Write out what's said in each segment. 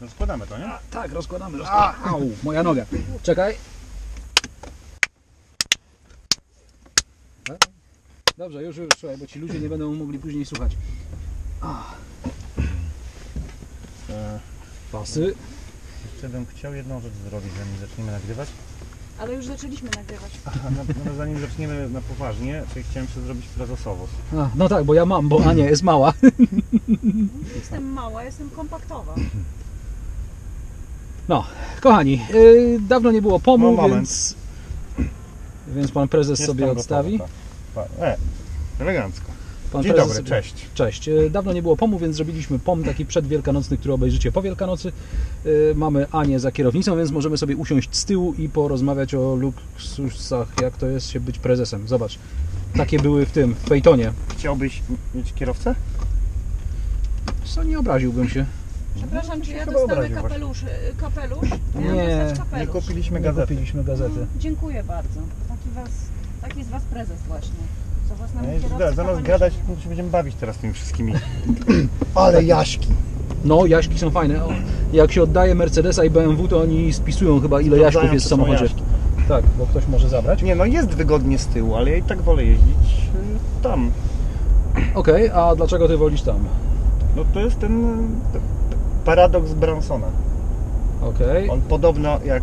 Rozkładamy to, nie? A, tak, rozkładamy. A, au, moja noga. Czekaj. Dobrze, już, słuchaj, bo ci ludzie nie będą mogli później słuchać. Pasy. Jeszcze bym chciał jedną rzecz zrobić, zanim zaczniemy nagrywać. Ale już zaczęliśmy nagrywać. Aha, no, zanim zaczniemy na poważnie, to chciałem sobie zrobić prezesowo. No tak, bo ja mam, bo Ania jest mała. Jestem mała, jestem kompaktowa. No, kochani, dawno nie było POM-u, no, więc pan prezes jest sobie odstawi. Elegancko. Pan Dzień prezes, dobry, cześć. Cześć. Dawno nie było POM-u, więc zrobiliśmy POM taki przedwielkanocny, który obejrzycie po Wielkanocy. Mamy Anię za kierownicą, więc możemy sobie usiąść z tyłu i porozmawiać o luksusach, jak to jest się być prezesem. Zobacz, takie były w Pejtonie. Chciałbyś mieć kierowcę? Co, nie obraziłbym się. Przepraszam, czy ja dostanę kapelusz? Nie kupiliśmy gazety. Dziękuję bardzo. Taki z Was prezes właśnie. Zamiast gadać, to się będziemy bawić teraz tymi wszystkimi. Ale jaśki. No, jaśki są fajne. O, jak się oddaje Mercedesa i BMW, to oni spisują chyba, ile jaśków jest w samochodzie. Tak, bo ktoś może zabrać. Nie, no jest wygodnie z tyłu, ale ja i tak wolę jeździć tam. Okej, a dlaczego Ty wolisz tam? No to jest ten paradoks Bransona. Okej. On podobno jak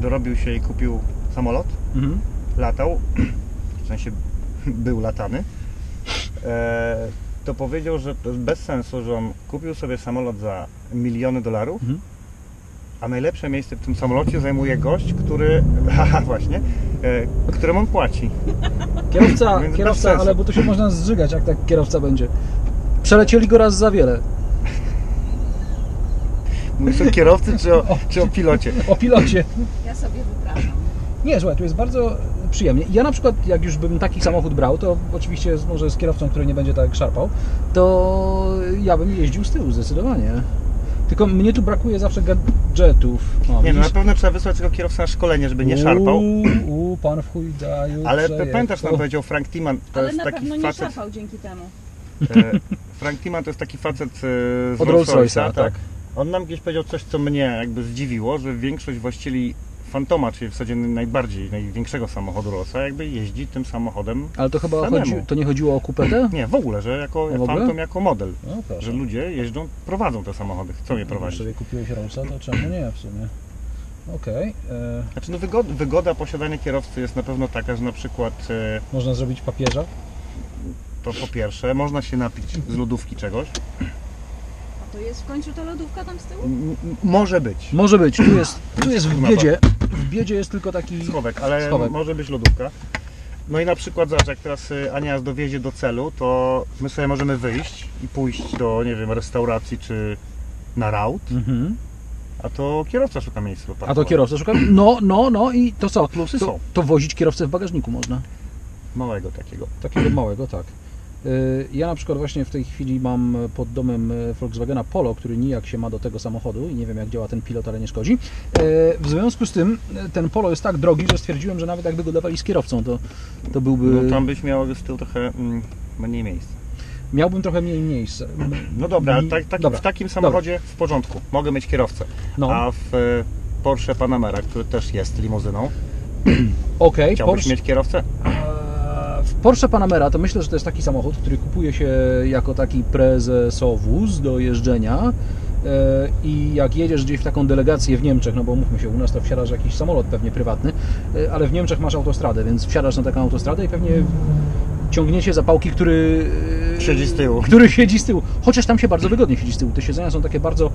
dorobił się i kupił samolot, latał, w sensie był latany, to powiedział, że to jest bez sensu, że on kupił sobie samolot za miliony dolarów, a najlepsze miejsce w tym samolocie zajmuje gość, który, właśnie, któremu on płaci. Kierowca, ale bo tu się można zżygać, jak tak kierowca będzie. Przelecieli go raz za wiele. Mówisz o kierowcy czy o pilocie? O pilocie. Ja sobie wypraszam. Nie, słuchaj, tu jest bardzo przyjemnie. Ja na przykład, jak już bym taki samochód brał, to oczywiście może z kierowcą, który nie będzie tak szarpał, to ja bym jeździł z tyłu zdecydowanie. Tylko mnie tu brakuje zawsze gadżetów. O, nie, no na pewno trzeba wysłać tego kierowcę na szkolenie, żeby nie szarpał. Pan w chuj daju. Ale pamiętasz, nam powiedział Frank Tiemann, to jest taki facet... Ale na pewno nie szarpał dzięki temu. Frank Tiemann to jest taki facet z Rolls-Royce'a, tak. On nam gdzieś powiedział coś, co mnie jakby zdziwiło, że większość właścicieli Phantoma, czyli w zasadzie największego samochodu Rosa, jakby jeździ tym samochodem. Ale to chyba to nie chodziło o kupetę? Nie, w ogóle, że jako Phantom, jako model. No, że ludzie jeżdżą, prowadzą te samochody, chcą je prowadzić. Jeżeli kupiłeś Rosa, to czemu nie w sumie? Okej. Znaczy, no wygoda posiadania kierowcy jest na pewno taka, że na przykład... Można zrobić papieża? To po pierwsze, można się napić z lodówki czegoś. To jest w końcu ta lodówka tam z tyłu? Może być. Może być. Tu jest w biedzie. W biedzie jest tylko taki schowek, ale może być lodówka. No i na przykład, zobacz, jak teraz Ania dowiezie do celu, to my sobie możemy wyjść i pójść do, nie wiem, restauracji czy na raut. A to kierowca szuka miejsca do parkowania. No i to co? Plusy są. To wozić kierowcę w bagażniku można. Małego takiego. Takiego małego, tak. Ja na przykład właśnie w tej chwili mam pod domem Volkswagena Polo, który nijak się ma do tego samochodu i nie wiem, jak działa ten pilot, ale nie szkodzi. W związku z tym ten Polo jest tak drogi, że stwierdziłem, że nawet jakby go dawali z kierowcą, to byłby... No tam byś miał z tyłu trochę mniej miejsca. Miałbym trochę mniej miejsca. No dobra, ale w takim samochodzie w porządku, mogę mieć kierowcę. No. A w Porsche Panamera, który też jest limuzyną, chciałbyś mieć kierowcę? Porsche Panamera to myślę, że to jest taki samochód, który kupuje się jako taki prezesowóz do jeżdżenia i jak jedziesz gdzieś w taką delegację w Niemczech, no bo mówmy się, u nas to wsiadasz jakiś samolot pewnie prywatny, ale w Niemczech masz autostradę, więc wsiadasz na taką autostradę i pewnie ciągniecie za pałki, który siedzi z tyłu. Chociaż tam się bardzo wygodnie siedzi z tyłu. Te siedzenia są takie bardzo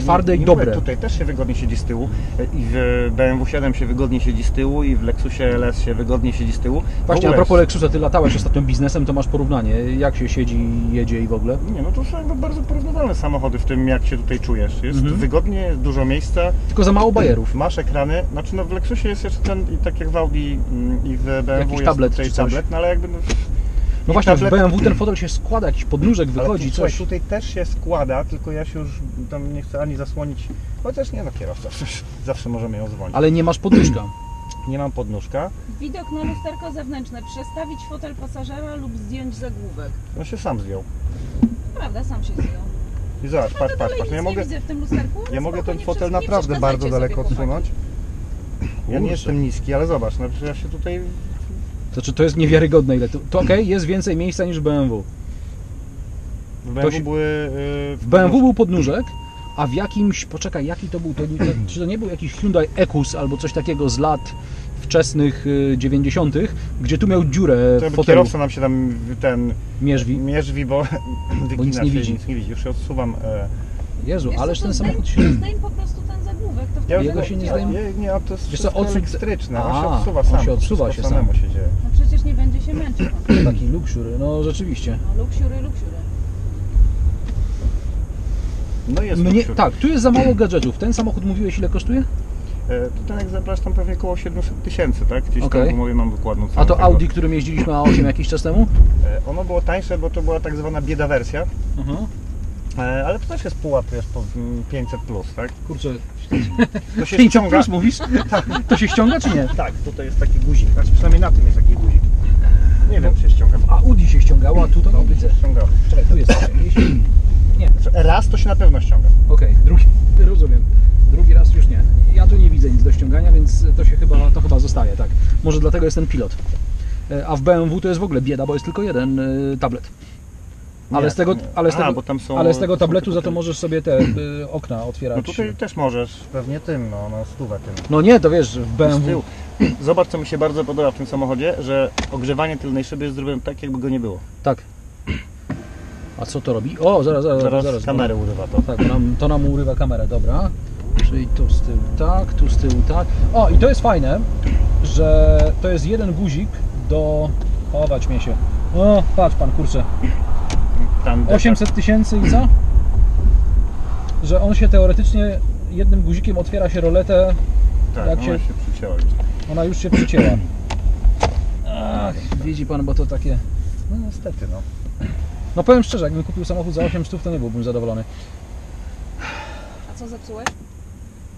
twarde i dobre. Tutaj też się wygodnie siedzi z tyłu. I w BMW 7 się wygodnie siedzi z tyłu. I w Lexusie LS się wygodnie siedzi z tyłu. Właśnie, a propos Lexusa, Ty latałeś ostatnio biznesem, to masz porównanie. Jak się siedzi, jedzie i w ogóle? Nie, no to są bardzo porównywalne samochody w tym, jak się tutaj czujesz. Jest wygodnie, jest dużo miejsca. Tylko za mało bajerów. Masz ekrany. Znaczy, no w Lexusie jest jeszcze ten, i tak jak w Audi i w BMW jakiś tablet, tutaj tablet, no ale jakby... No właśnie, w BMW ten fotel się składa, jakiś podnóżek wychodzi, coś. Tutaj też się składa, tylko ja się już tam nie chcę ani zasłonić, chociaż nie, no kierowca, zawsze możemy ją zwolnić. Ale nie masz podnóżka. Nie mam podnóżka. Widok na lusterko zewnętrzne, przestawić fotel pasażera lub zdjąć zagłówek. No się sam zdjął. Prawda, sam się zdjął. I zobacz, patrz, patrz, patrz. Ja mogę ten fotel naprawdę bardzo daleko odsunąć. Ja nie jestem niski, ale zobacz, no przecież ja się tutaj... To jest niewiarygodne ile. To okej, jest więcej miejsca niż BMW. W BMW był podnóżek, a w jakimś, poczekaj, jaki to był, czy to nie był jakiś Hyundai Ecus albo coś takiego z lat wczesnych 90., gdzie tu miał dziurę w fotelu. Kierowca nam się tam ten... Mierzwi, bo nic nie widzi. Już się odsuwam. Jezu, wiesz, ależ ten samochód się... Zdejm po prostu ten zagłówek, to wtedy... Jego się nie zdejm... Nie, to jest wszystko elektryczne, on się odsuwa sam. On się odsuwa się sam. No przecież nie będzie się męczył. Taki luxury, no rzeczywiście. No luxury. No jest luxury. Tak, tu jest za mało gadżetów. Ten samochód, mówiłeś, ile kosztuje? To ten egzemplarz tam pewnie około 700 000, tak? Gdzieś tam mówię, mam wykładną cenę. A to Audi, którym jeździliśmy A8 jakiś czas temu? Ono było tańsze, bo to była tak zwana bieda wersja. Ale to też jest pułap, wiesz, po 500 plus, tak? Kurczę, to się 500 plus mówisz? Tak. To się ściąga czy nie? Tak, tutaj jest taki guzik, znaczy przynajmniej na tym jest taki guzik. Nie wiem, czy się ściąga. A Audi się ściągało, a tu to nie widzę. Czekaj, tu jest. Nie. Raz to się na pewno ściąga. Okej, drugi, rozumiem. Drugi raz już nie. Ja tu nie widzę nic do ściągania, więc to się chyba, zostaje, tak. Może dlatego jest ten pilot. A w BMW to jest w ogóle bieda, bo jest tylko jeden tablet. Ale, nie, z tego, ale z tego tabletu za to możesz sobie te okna otwierać. No tutaj też możesz, pewnie tym, no, na stówę tym. No nie, to wiesz, w BMW. Zobacz, co mi się bardzo podoba w tym samochodzie, że ogrzewanie tylnej szyby jest zrobione tak, jakby go nie było. Tak. A co to robi? O, zaraz. Kamerę urywa to. Tak, to nam urywa kamerę, dobra. Czyli tu z tyłu tak, tu z tyłu tak. O, i to jest fajne, że to jest jeden guzik do... Chować mnie się. O, patrz pan, kurczę. 800 000 i co? Że on się teoretycznie jednym guzikiem otwiera się roletę. Tak, jak ona się przycięła już. Ona już się przycięła. Ach, widzi pan, bo to takie... No niestety, no. No powiem szczerze, jakbym kupił samochód za 800 000, to nie byłbym zadowolony. A co zepsułeś?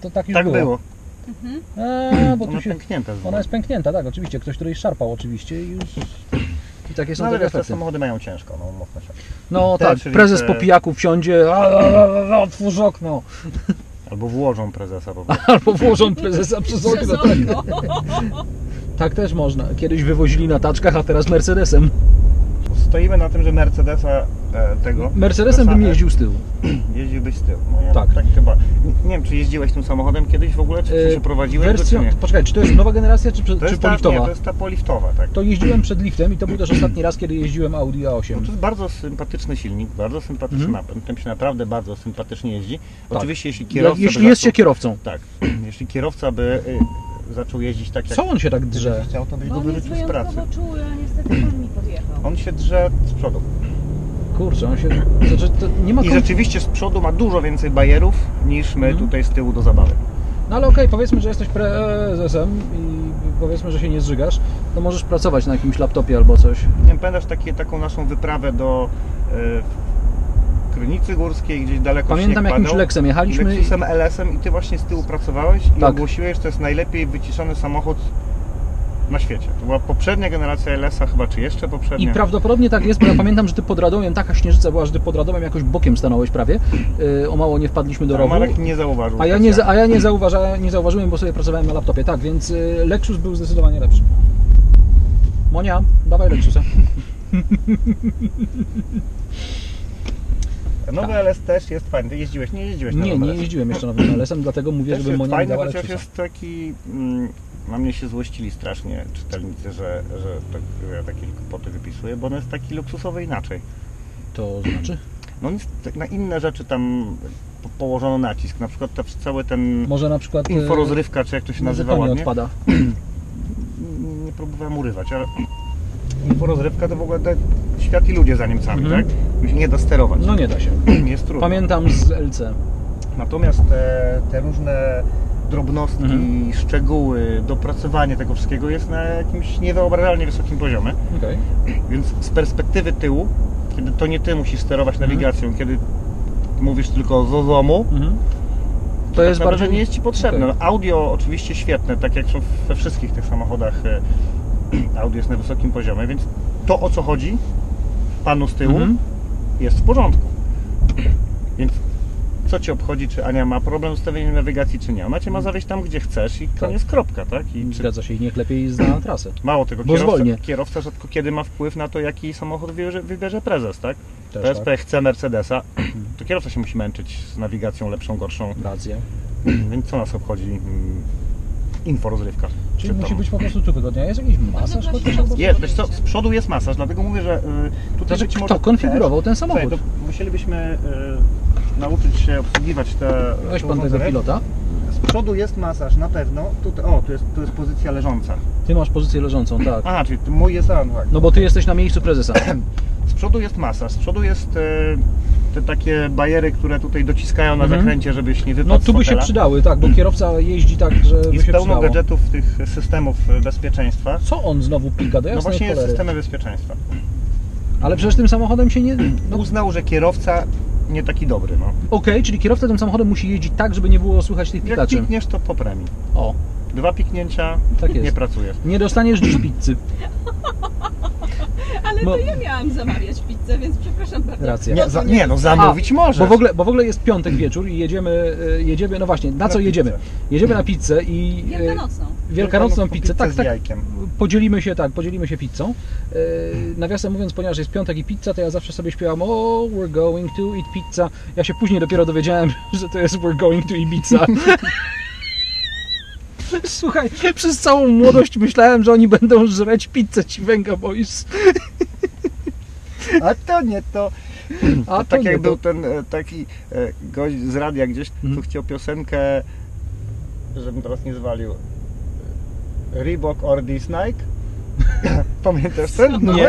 To tak już było. Bo ona tu się... pęknięta. Ona jest pęknięta, tak, oczywiście. Ktoś, który jej szarpał, oczywiście i już... I takie są, no, ale te samochody mają ciężko, no mocno ciężko. No tak, prezes po pijaku wsiądzie, otwórz okno. Albo włożą prezesa po prostu. Albo włożą prezesa przez okno. Tak też można. Kiedyś wywozili na taczkach, a teraz Mercedesem. Stoimy na tym, że Mercedesa tego... Mercedesem bym jeździł z tyłu. Jeździłbyś z tyłu. No ja tak chyba. Nie wiem, czy jeździłeś tym samochodem kiedyś w ogóle, czy się prowadziłeś? Poczekaj, czy to jest nowa generacja, czy poliftowa? Nie, to jest ta poliftowa, tak. To jeździłem przed liftem i to był też ostatni raz, kiedy jeździłem Audi A8. No to jest bardzo sympatyczny silnik, bardzo sympatyczny napęd. Tam się naprawdę bardzo sympatycznie jeździ. Tak. Oczywiście, jeśli kierowca... Jeśli jest się kierowcą. Tak. Jeśli kierowca by... zaczął jeździć tak jak... Co on się tak drze? Chciał, to byś go wyrzucił z pracy. Czuły, a niestety pan mi podjechał. On się drze z przodu. Kurczę, on się... Znaczy, to nie ma i rzeczywiście z przodu ma dużo więcej bajerów niż my tutaj z tyłu do zabawy. No ale okej, powiedzmy, że jesteś prezesem i powiedzmy, że się nie zżygasz, to możesz pracować na jakimś laptopie albo coś. Nie, pamiętasz taką naszą wyprawę do... Krynicy Górskiej, gdzieś daleko. Pamiętam, jakimś Lexem jechaliśmy. Lexusem LS-em i ty właśnie z tyłu pracowałeś i ogłosiłeś, że to jest najlepiej wyciszony samochód na świecie. To była poprzednia generacja LS-a chyba, czy jeszcze poprzednia. I prawdopodobnie tak jest, bo ja pamiętam, że ty pod Radomiem, taka śnieżyca była, że ty pod Radomiem jakoś bokiem stanąłeś prawie. O mało nie wpadliśmy do rowu. Marek nie zauważył. A ja nie zauważyłem, bo sobie pracowałem na laptopie. Tak, więc Lexus był zdecydowanie lepszy. Monia, dawaj Lexusa. Nowy LS też jest fajny. Ty jeździłeś? Nie jeździłeś na nowym LS-em. Nie jeździłem jeszcze nowym LS-em, dlatego mówię, żeby Monia nie dała Lexusa. Chociaż jest taki... Na mnie się złościli strasznie czytelnicy, że tak, ja takie kłopoty wypisuję, bo on jest taki luksusowy inaczej. To znaczy? No on jest, na inne rzeczy tam położono nacisk. Na przykład cały ten... Może na przykład... Inforozrywka, czy jak to się nazywa ładnie. Odpada. Nie próbowałem urywać, ale... Inforozrywka to w ogóle świat i ludzie za Niemcami, tak? Nie da sterować. No nie da się. Jest trudno. Pamiętam z LC. Natomiast te różne drobnostki, szczegóły, dopracowanie tego wszystkiego jest na jakimś niewyobrażalnie wysokim poziomie. Więc z perspektywy tyłu, kiedy to nie ty musisz sterować nawigacją, kiedy mówisz tylko zozomu, to jest tak bardzo... nie jest ci potrzebne. Audio oczywiście świetne, tak jak są we wszystkich tych samochodach. Audio jest na wysokim poziomie, więc to, o co chodzi panu z tyłu, jest w porządku. Więc co Cię obchodzi, czy Ania ma problem z ustawieniem nawigacji, czy nie. Ona Cię ma zawieźć tam, gdzie chcesz i koniec, kropka, tak? I zgadza się, i niech lepiej zna trasę. Mało tego, kierowca rzadko kiedy ma wpływ na to, jaki samochód wybierze prezes, tak? PSP chce Mercedesa, to kierowca się musi męczyć z nawigacją lepszą, gorszą. Rację. Więc co nas obchodzi? Inforozrywka. Czyli musi być po prostu tu wygodnie. Jest jakiś masaż? Jest, wiesz co, z przodu jest masaż, dlatego mówię, że tutaj znaczy, kto konfigurował ten samochód? Słuchaj, musielibyśmy nauczyć się obsługiwać te... Weź pan tego pilota. Z przodu jest masaż, na pewno. Tu jest pozycja leżąca. Ty masz pozycję leżącą, tak. A, czyli mój jest... Tak. No bo ty jesteś na miejscu prezesa. Z przodu jest masaż, z przodu jest... Te takie bajery, które tutaj dociskają na zakręcie, żebyś nie wypadł. No tu by się przydały, tak, bo kierowca jeździ tak, że by się pełno gadżetów tych systemów bezpieczeństwa. Co on znowu pika? No właśnie jest systemem bezpieczeństwa. Ale przecież tym samochodem się nie... No. Uznał, że kierowca nie taki dobry, no. Okej, czyli kierowca tym samochodem musi jeździć tak, żeby nie było słychać tych pikaczy. Jak pikniesz, to po premii. O. 2 piknięcia, tak jest. Nie pracujesz. Nie dostaniesz dziś pizzy. Ale to ja miałam zamawiać pizzę, więc przepraszam bardzo. Racja. Zamówić możesz. Bo w ogóle jest piątek wieczór i jedziemy, no właśnie, na co jedziemy? Jedziemy na pizzę i... Wielkanocną pizzę, tak, tak. Podzielimy się pizzą. Nawiasem mówiąc, ponieważ jest piątek i pizza, to ja zawsze sobie śpiewam "Oh, we're going to eat pizza". Ja się później dopiero dowiedziałem, że to jest "We're going to eat pizza". Słuchaj, przez całą młodość myślałem, że oni będą żreć pizzę, ci Venga Boys. A to nie to. A tak jak był ten taki gość z radia gdzieś, tu chciał piosenkę, żebym teraz nie zwalił. Reebok or this Nike? Pamiętasz ten? Nie.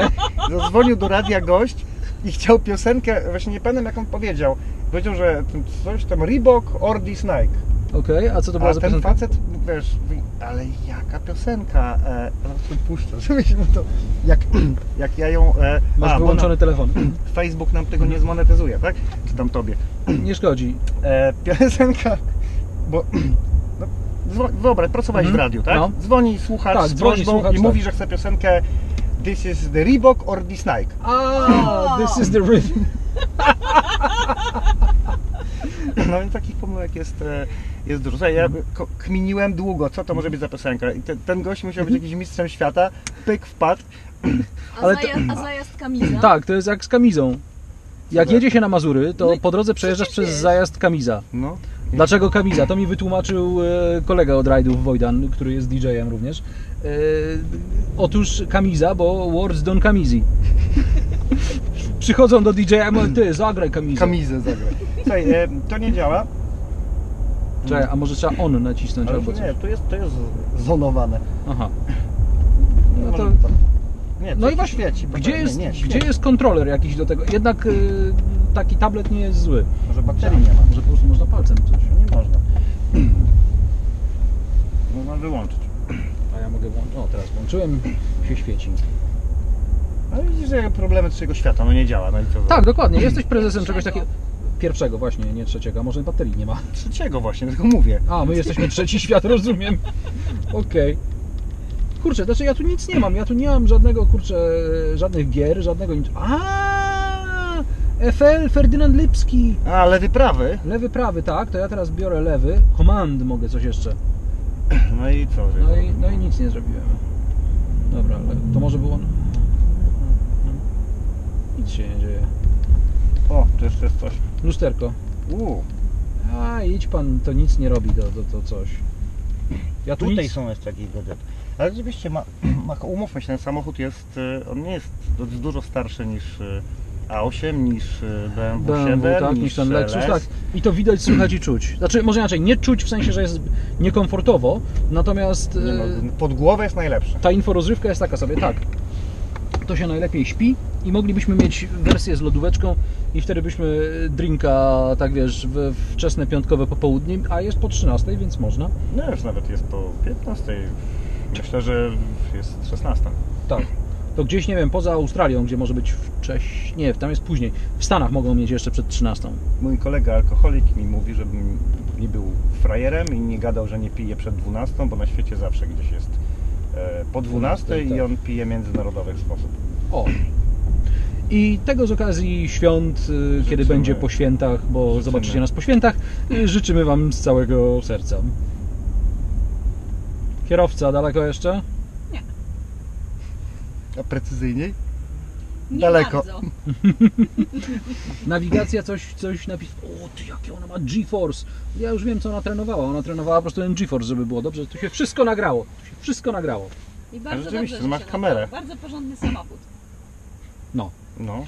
Zadzwonił do radia gość i chciał piosenkę, właśnie nie pamiętam jak on powiedział. Powiedział, że coś tam Reebok or this Nike. Okej, a co to była za piosenka? Ten facet, wiesz, ale jaka piosenka, puszczę, żebyśmy to, jak ja ją... Masz wyłączony telefon. Facebook nam tego nie zmonetyzuje, tak? Czy tam tobie? Nie szkodzi. Piosenka, bo wyobraź, pracowałeś w radiu, tak? No. Dzwoni słuchacz z prośbą i mówi, że chce piosenkę "This is the Reebok or this Nike". A, this is the Reebok. No więc takich pomyłek jest dużo. Ja kminiłem długo, co to może być za piosenka. I ten gość musiał być jakimś mistrzem świata, pyk, wpadł. A zajazd Kamiza? Tak, to jest jak z Kamizą. Jak jedzie się na Mazury, to po drodze przejeżdżasz przez zajazd Kamiza. No. Dlaczego Kamiza? To mi wytłumaczył kolega od rajdów, Wojdan, który jest DJ-em również. Otóż Kamiza, bo words don't Kamizi. Przychodzą do DJ-a i mówią, ty, zagraj Kamizę. Kamizę zagraj. Słuchaj, to nie działa. Czekaj, a może trzeba on nacisnąć albo coś? Nie, to jest zonowane. Aha. No to... Nie, no i właśnie, świeci, gdzie jest kontroler jakiś do tego? Jednak taki tablet nie jest zły. Może bakterii nie ma. Może po prostu można palcem coś. Nie można. Można wyłączyć. A ja mogę włączyć. O, teraz włączyłem, się świeci. Ale widzisz, że problemy trzeciego świata, no nie działa. No i to... Tak, dokładnie. Jesteś prezesem czegoś takiego... Pierwszego właśnie, nie trzeciego. A może baterii nie ma? Trzeciego właśnie, tylko mówię. A, my jesteśmy trzeci świat, rozumiem. Okej. Kurczę, znaczy ja tu nic nie mam. Ja tu nie mam żadnego, kurczę, żadnych gier, żadnego nic. A, FL Ferdynand Lipski. A, lewy, prawy? Lewy, prawy, tak. To ja teraz biorę lewy. Command mogę coś jeszcze. No i co? No i nic nie zrobiłem. Dobra, ale to może było... Nic się nie dzieje. O, to jeszcze jest coś. Lusterko. A, idź pan, to nic nie robi, to coś. Ja tu tutaj nic... są jeszcze jakieś gadżety. Ale rzeczywiście, umówmy się, ten samochód jest, on nie jest dużo starszy niż A8, niż BMW 7, tak, niż ten Lexus, LS. Tak. I to widać, słychać i czuć. Znaczy, może inaczej, nie czuć w sensie, że jest niekomfortowo, natomiast... Nie, no, pod głowę jest najlepsze. Ta inforozrywka jest taka sobie, tak. To się najlepiej śpi i moglibyśmy mieć wersję z lodóweczką i wtedy byśmy drinka, tak wiesz, we wczesne piątkowe popołudnie, a jest po 13, więc można. No już nawet jest po 15, myślę, że jest 16. Tak, to gdzieś, nie wiem, poza Australią, gdzie może być wcześniej, nie, tam jest później, w Stanach mogą mieć jeszcze przed 13. Mój kolega alkoholik mi mówi, żebym nie był frajerem i nie gadał, że nie pije przed 12, bo na świecie zawsze gdzieś jest po 12 i on pije międzynarodowych sposób. O! I tego z okazji świąt, kiedy będzie po świętach, bo zobaczycie nas po świętach, życzymy Wam z całego serca. Kierowca, daleko jeszcze? Nie. A precyzyjniej? Nie daleko. Nawigacja coś napisała. O ty, jakie ona ma G-Force. Ja już wiem, co ona trenowała. Ona trenowała po prostu ten G-Force, żeby było dobrze. Tu się wszystko nagrało. I bardzo rzeczywiście, dobrze, masz kamerę. Bardzo porządny samochód. No.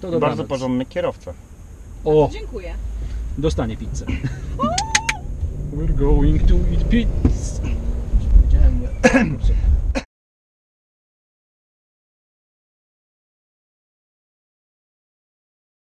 To dobranoc. Bardzo porządny kierowca. O, dziękuję. Dostanie pizzę. We're going to eat pizza.